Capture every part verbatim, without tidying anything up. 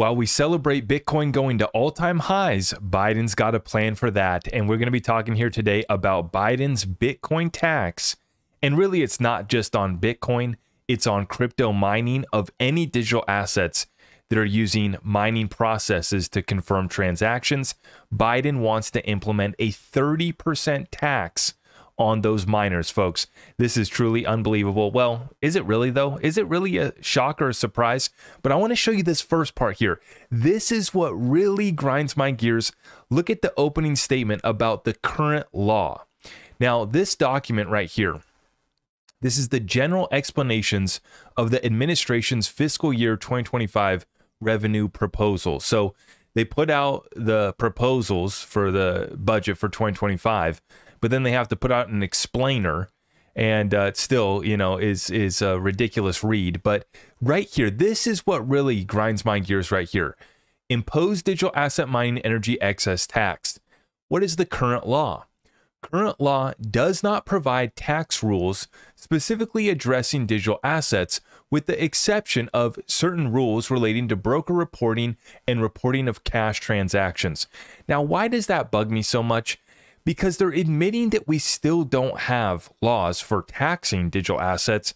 While we celebrate Bitcoin going to all-time highs, Biden's got a plan for that. And we're going to be talking here today about Biden's Bitcoin tax. And really, it's not just on Bitcoin. It's on crypto mining of any digital assets that are using mining processes to confirm transactions. Biden wants to implement a thirty percent tax on those miners, folks. This is truly unbelievable. Well, is it really though? Is it really a shock or a surprise? But I want to show you this first part here. This is what really grinds my gears. Look at the opening statement about the current law. Now, this document right here, this is the general explanations of the administration's fiscal year twenty twenty-five revenue proposal. So they put out the proposals for the budget for twenty twenty-five, but then they have to put out an explainer, and uh, it still, you know, is, is a ridiculous read. But right here, this is what really grinds my gears right here. Impose digital asset mining energy excess tax. What is the current law? Current law does not provide tax rules specifically addressing digital assets, with the exception of certain rules relating to broker reporting and reporting of cash transactions. Now, why does that bug me so much? Because they're admitting that we still don't have laws for taxing digital assets.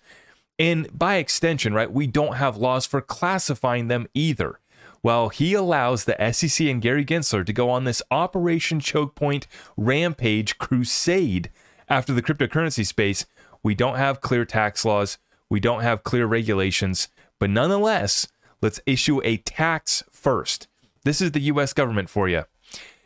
And by extension, right, we don't have laws for classifying them either. Well, he allows the S E C and Gary Gensler to go on this Operation Choke Point rampage crusade after the cryptocurrency space. We don't have clear tax laws. We don't have clear regulations. But nonetheless, let's issue a tax first. This is the U S government for you.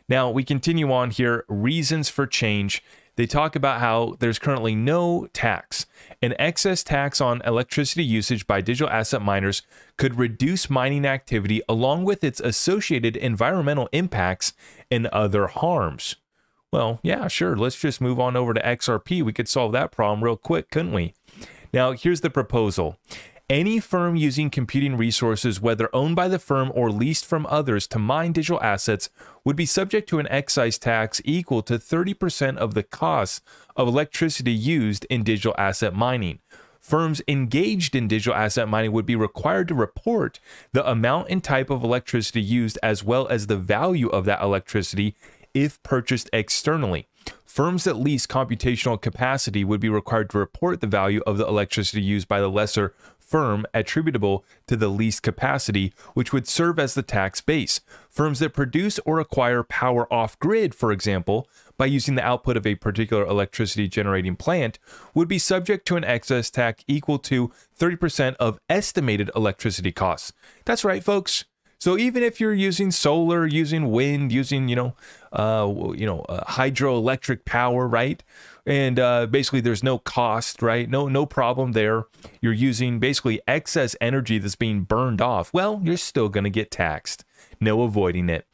Now, we continue on here. Reasons for change. They talk about how there's currently no tax. An excess tax on electricity usage by digital asset miners could reduce mining activity along with its associated environmental impacts and other harms. Well, yeah, sure. Let's just move on over to X R P. We could solve that problem real quick, couldn't we? Now, here's the proposal. Any firm using computing resources, whether owned by the firm or leased from others to mine digital assets, would be subject to an excise tax equal to thirty percent of the cost of electricity used in digital asset mining. Firms engaged in digital asset mining would be required to report the amount and type of electricity used, as well as the value of that electricity if purchased externally. Firms that lease computational capacity would be required to report the value of the electricity used by the lesser firm attributable to the leased capacity, which would serve as the tax base. Firms that produce or acquire power off-grid, for example, by using the output of a particular electricity-generating plant, would be subject to an excess tax equal to thirty percent of estimated electricity costs. That's right, folks. So even if you're using solar, using wind, using, you know, uh, you know, uh, hydroelectric power, right? And uh, basically there's no cost, right? No, no problem there. You're using basically excess energy that's being burned off. Well, you're still going to get taxed. No avoiding it.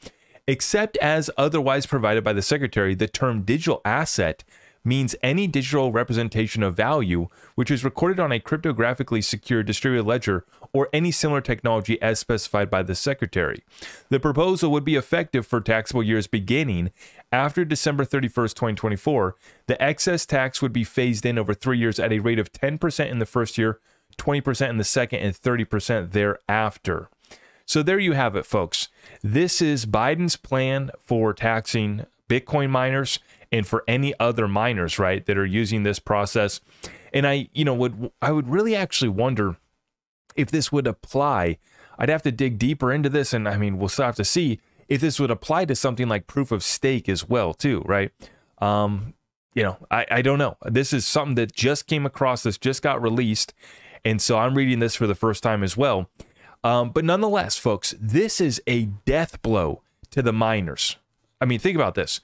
Except as otherwise provided by the secretary, the term digital asset means any digital representation of value which is recorded on a cryptographically secure distributed ledger or any similar technology as specified by the secretary. The proposal would be effective for taxable years beginning after December thirty-first, twenty twenty-four. The excess tax would be phased in over three years at a rate of ten percent in the first year, twenty percent in the second, and thirty percent thereafter. So there you have it, folks. This is Biden's plan for taxing Bitcoin miners and for any other miners, right, that are using this process. And I, you know, would I would really actually wonder if this would apply. I'd have to dig deeper into this, and I mean, we'll still have to see if this would apply to something like proof of stake as well, too, right? Um, you know, I, I don't know. This is something that just came across. This just got released, and so I'm reading this for the first time as well. Um, but nonetheless, folks, this is a death blow to the miners. I mean, think about this.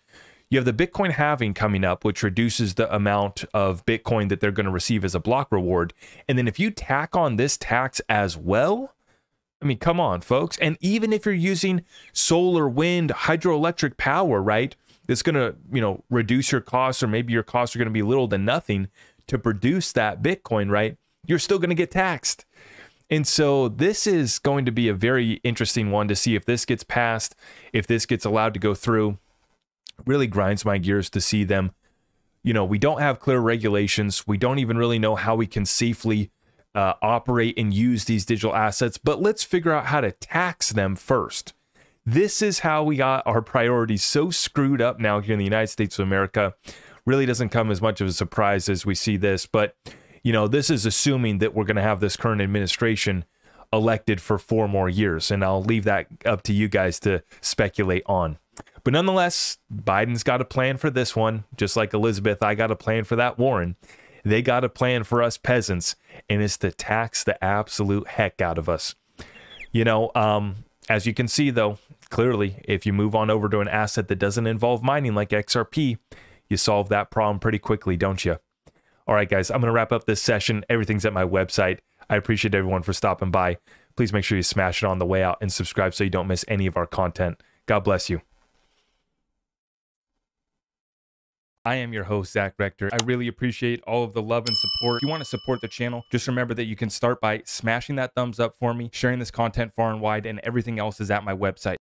You have the Bitcoin halving coming up, which reduces the amount of Bitcoin that they're going to receive as a block reward. And then if you tack on this tax as well, I mean, come on, folks. And even if you're using solar, wind, hydroelectric power, right, that's going to, you know, reduce your costs, or maybe your costs are going to be little to nothing to produce that Bitcoin, right? You're still going to get taxed. And so this is going to be a very interesting one to see if this gets passed, if this gets allowed to go through. Really grinds my gears to see them. You know, we don't have clear regulations. We don't even really know how we can safely uh, operate and use these digital assets, but let's figure out how to tax them first. This is how we got our priorities so screwed up now here in the United States of America. Really doesn't come as much of a surprise as we see this, but you know, this is assuming that we're going to have this current administration elected for four more years, and I'll leave that up to you guys to speculate on. But nonetheless, Biden's got a plan for this one, just like Elizabeth, I got a plan for that Warren. They got a plan for us peasants, and it's to tax the absolute heck out of us. You know, um, as you can see, though, clearly, if you move on over to an asset that doesn't involve mining like X R P, you solve that problem pretty quickly, don't you? All right, guys, I'm going to wrap up this session. Everything's at my website. I appreciate everyone for stopping by. Please make sure you smash it on the way out and subscribe so you don't miss any of our content. God bless you. I am your host, Zach Rector. I really appreciate all of the love and support. If you want to support the channel, just remember that you can start by smashing that thumbs up for me, sharing this content far and wide, and everything else is at my website.